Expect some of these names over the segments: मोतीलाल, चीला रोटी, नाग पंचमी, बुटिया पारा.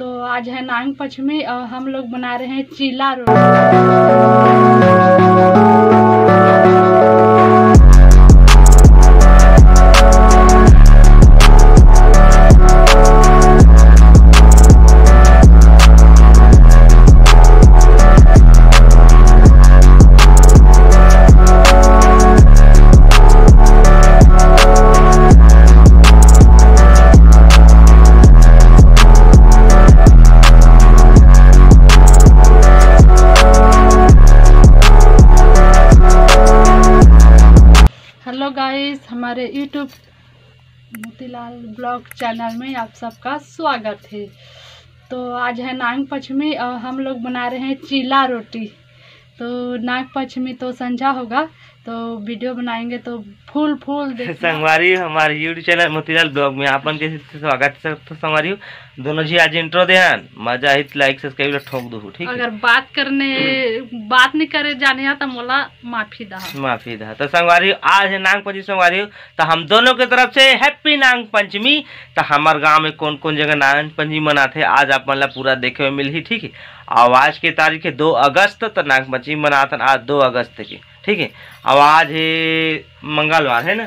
तो आज है नाग पंचमी और हम लोग बना रहे हैं चीला रोटी। गाइस, हमारे YouTube मोतीलाल ब्लॉग चैनल में आप सबका स्वागत है। तो आज है नाग पंचमी और हम लोग बना रहे हैं चीला रोटी। तो नाग पंचमी तो संझा होगा, तो वीडियो बनाएंगे तो फुल संगवारी हमारे YouTube चैनल मोतीलाल ब्लॉग में आपन के स्वागत है। तो संगवारी दोनों जी आज इंट्रो देहन मजा हित लाइक सब्सक्राइब ठोक दो, ठीक है। अगर बात नहीं करे जाने या तो मोला माफी दा। तो संगवारी आज है नाग पंचमी संगवारी, तो हम दोनों के तरफ से हैप्पी नाग पंचमी। तो हमार गांव में कौन-कौन जगह नाग पंचमी मनाते आज आपन ला पूरा देखे में मिली, ठीक है। आज के तारीख है 2 अगस्त, तो नाग पंचमी मनातन आज 2 अगस्त के, ठीक है। अब आज है मंगलवार है ना,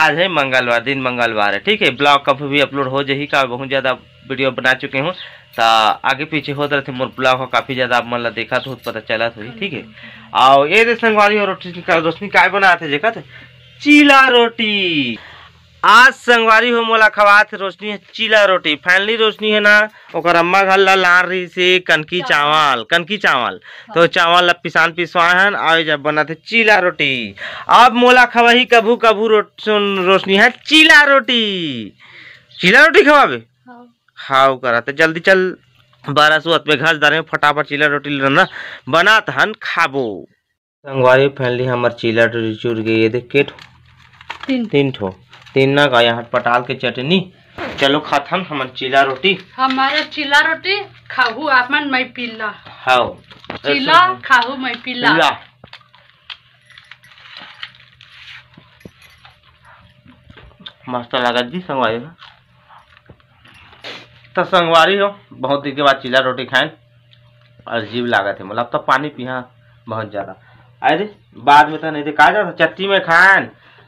आज है मंगलवार दिन, मंगलवार है, ठीक है। ब्लॉग कभी भी अपलोड हो जाएगी का, बहुत ज़्यादा वीडियो बना चुके हूँ तो आगे पीछे होते रहते। मोर ब्लॉग हो काफ़ी ज़्यादा आप मतलब देखा तो पता चला तो, ठीक है। और ये संगवारी और रोशनी का बनाते जेका थे चीला रोटी। आज संगवारी हो मोला खवात रोशनी है चीला रोटी। फाइनली रोशनी है ना और अम्मा घर ला लान रही से कनकी चावल। तो चावल ला पिसवाए हन और जब बनाते चीला रोटी। अब मोला खवाही कभू रोशनी है चीला रोटी खवाबे हाउ कराते। जल्दी चल 12:00 में घर दारे में फटाफट चीला रोटी ना बनात हन खाबो। संगवारी फाइनली हमार चीला रोटी चूर गई है, देख के तीन ना गाय पटाल के चटनी। चलो खाथन हमार चीला रोटी खाहू आपमन मैं पीला हाओ चीला खाहू मैं पीला। मस्त लागत जी संगवारी। तो संगवारी हो बहुत दिन के बाद चीला रोटी खाएं, अजीब लागत है मतलब। तो पानी पिया बहुत ज्यादा, अरे बाद में तो नहीं थे का जाता चट्टी में खाएं,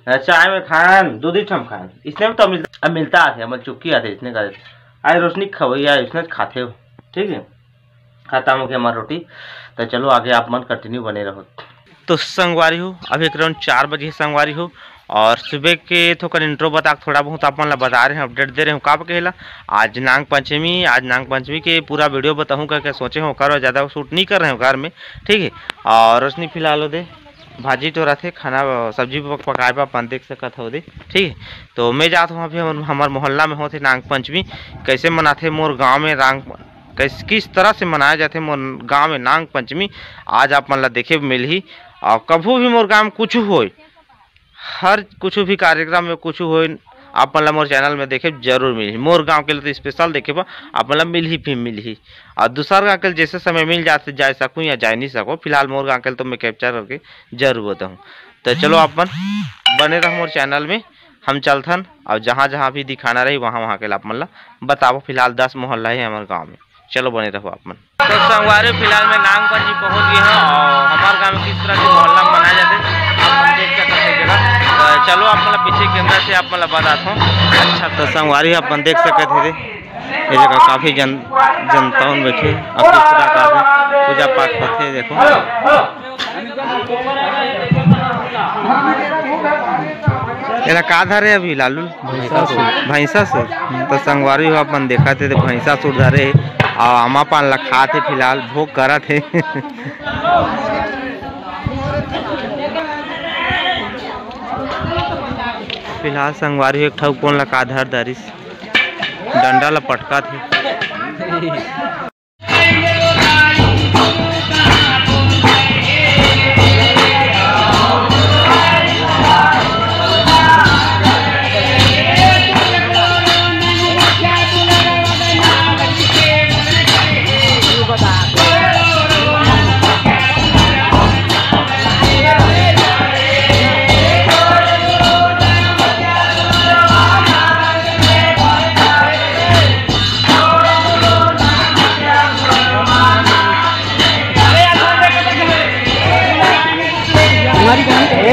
चाय में खान, दूध ही ठम खान। इसने तो मिलता आते अमल चुक्की आते इसने का आज रोशनी खवैया इसने खाते हो, ठीक है। खाता हूँ कि हमारी रोटी। तो चलो आगे आप मन कंटिन्यू बने रहो। तो संगवारी हो अभी अराउंड 4 बजे संगवारी हो और सुबह के थोड़ा इंट्रो बता थोड़ा बहुत आप मन बता रहे हैं, अपडेट दे रहे हूँ। का कहेला आज नाग पंचमी के पूरा वीडियो बताऊँ क्या सोचे हूँ कर, ज़्यादा शूट नहीं कर रहे हो घर में, ठीक है। और रोशनी फिलहाल हो दे भाजी तो रहते खाना सब्जी पकाए पर अपन देख सकत हो दे, ठीक है। तो मैं जात हूँ अभी हमारे मोहल्ला में होते नाग पंचमी कैसे मनाते मोर गांव में, किस तरह से मनाया जाते मोर गांव में नाग पंचमी। आज आप मन ला देखे मिलही। और कभू भी मोर गाँव में कुछ हो हर कुछ भी कार्यक्रम में कुछ हो आप मतलब मोर चैनल में देखे जरूर मिली। मोर गांव के लिए तो स्पेशल देखे पर आप मतलब मिली। और दूसर गाँव के लिए जैसे समय मिल जाते जा सकूँ या जा नहीं सको, फिलहाल मोर गाँव के लिए तो मैं कैप्चर करके जरूर होता हूँ। तो चलो अपन बने रहो मोर चैनल में, हम चलथन और जहाँ जहाँ भी दिखाना रही वहाँ के लिए आप मतलब बताओ। फिलहाल 10 मोहल्ला है हमारे गाँव में, चलो बने रहो आप मन। तो संगवारी फिलहाल मैं नाग पंचमी पहुँच गई हूँ और हमारे गाँव में किस तरह के मोहल्ला मनाया जाते हैं चलो आप मतलब पीछे कैमरा से आप मतलब बताता हूँ। अच्छा तो संगवारी अपन देख सकते थे ये जगह काफ़ी जनता बैठे और किस तरह का पूजा पाठ करते देखो। ये का धरे अभी लालू भैंसा सूट। तो संगवारी हो अपन देखा थे भैंसा सूट धरे और आमा पान ला खा थे फिलहाल भोग करा थे। फिलहाल संगवारी एक ठा कोन लगा धर दरिस डंडा ला पटका थी।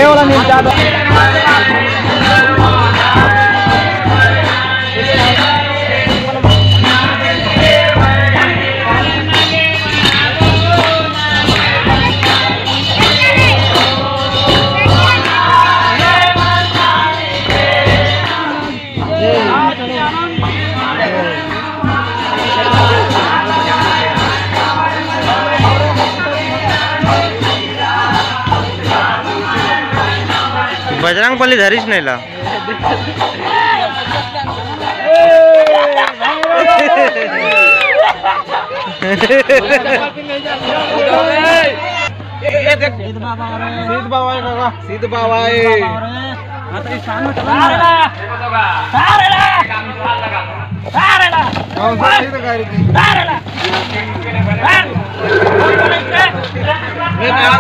ये वाला मिलता है। बजरंग बली धरिश नहीं ला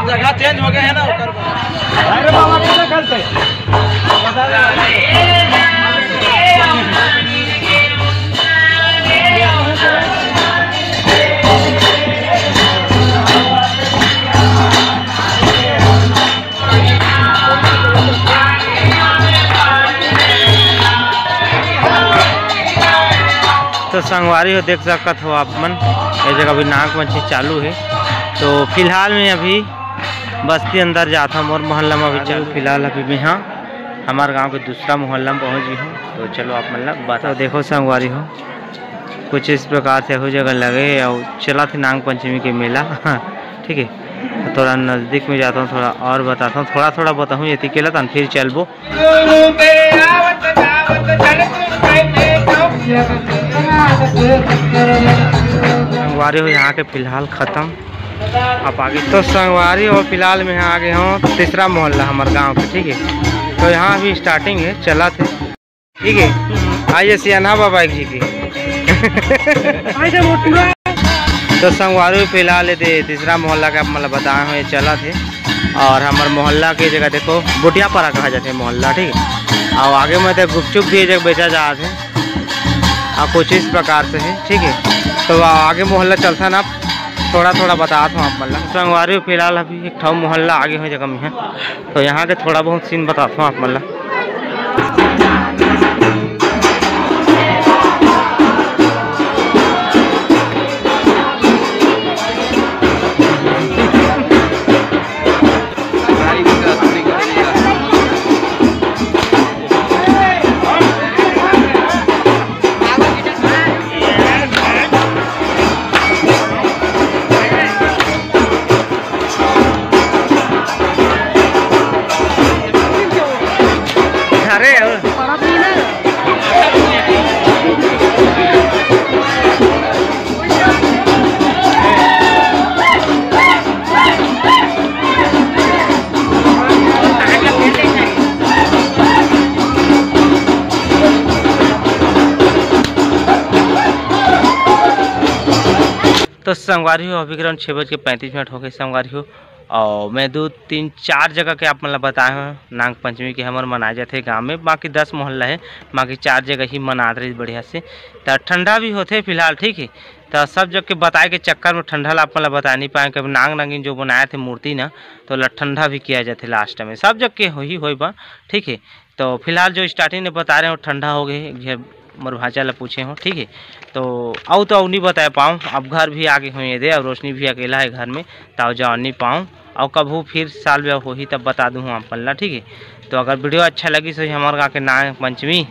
जगह चेंज हो गया है ना। अरे बाबा क्या करते तो संगवारी हो देख सकत हो आप मन। ये जगह अभी नाग पंचमी चालू है तो फिलहाल मैं अभी बस्ती अंदर जाता हूँ और मोहल्ला में अभी चलूँ। फिलहाल अभी मैं यहाँ हमारे गांव के दूसरा मोहल्ला में पहुँच गई हूँ। तो चलो आप मतलब बताओ। देखो संगवारी हो कुछ इस प्रकार से हो जगह लगे और चला थी नाग पंचमी के मेला। ठीक है थोड़ा नज़दीक में जाता हूँ थोड़ा और बताता हूँ थोड़ा बताऊँ ये केला था फिर चलबो। संगवारी हो यहाँ के फिलहाल ख़त्म। आप आगे तो संगवारी और फिलहाल मैं यहाँ आ गया हूँ तीसरा मोहल्ला हमारे गांव पे। ठीक है तो यहाँ भी स्टार्टिंग है चला थे। ठीक है आइए सियाना बाबा जी की। तो संगवारी फिलहाल तीसरा मोहल्ला का मतलब बताए हुए चला थे। और हमारे मोहल्ला की जगह देखो बुटिया पारा कहा जाते हैं मोहल्ला। ठीक है और आगे में तो गुपचुप भी जगह बेचा जाते हैं और कुछ इस प्रकार से है। ठीक है तो आगे मोहल्ला चलता ना थोड़ा बताता हूँ आप मतलब। संगवारी फिलहाल अभी एक ठाव मोहल्ला आगे हुए जगह में है तो यहाँ के थोड़ा बहुत सीन बताता हूँ आप मतलब। तो संगवारी हो अभी करीब 6:35 हो गए संगवारी हो। और मैं 2-3-4 जगह के आप मतलब बताए हैं नाग पंचमी के हमारे मनाए जाते गांव में। बाकी 10 मोहल्ला है बाकी 4 जगह ही मना रही बढ़िया से। तो ठंडा भी होते फिलहाल। ठीक है तो सब जगह के बताए के चक्कर में ठंडा आप मतलब बता नहीं पाए। कभी नाग नागिन जो बनाए थे मूर्ति ना तो ठंडा भी किया जाते लास्ट में सब जगह के हो ही बा। ठीक है तो फिलहाल जो स्टार्टिंग में बता रहे हो ठंडा हो गए मोर भाचा ला पूछे हो। ठीक है तो आओ नहीं बता पाऊँ। अब घर भी आगे हुए दे और रोशनी भी अकेला है घर में तो जाओ नहीं पाऊँ। और कबू फिर साल में हो ही तब बता दूँ आप पल्ला। ठीक है तो अगर वीडियो अच्छा लगी सो हमारे गाँव के नाग पंचमी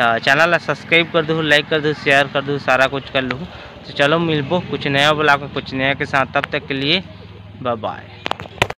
तो चैनल ला सब्सक्राइब कर दो लाइक कर दो शेयर कर दो सारा कुछ कर लूँ। तो चलो मिलबो कुछ नया ब्लॉग कुछ नया के साथ। तब तक के लिए बाय।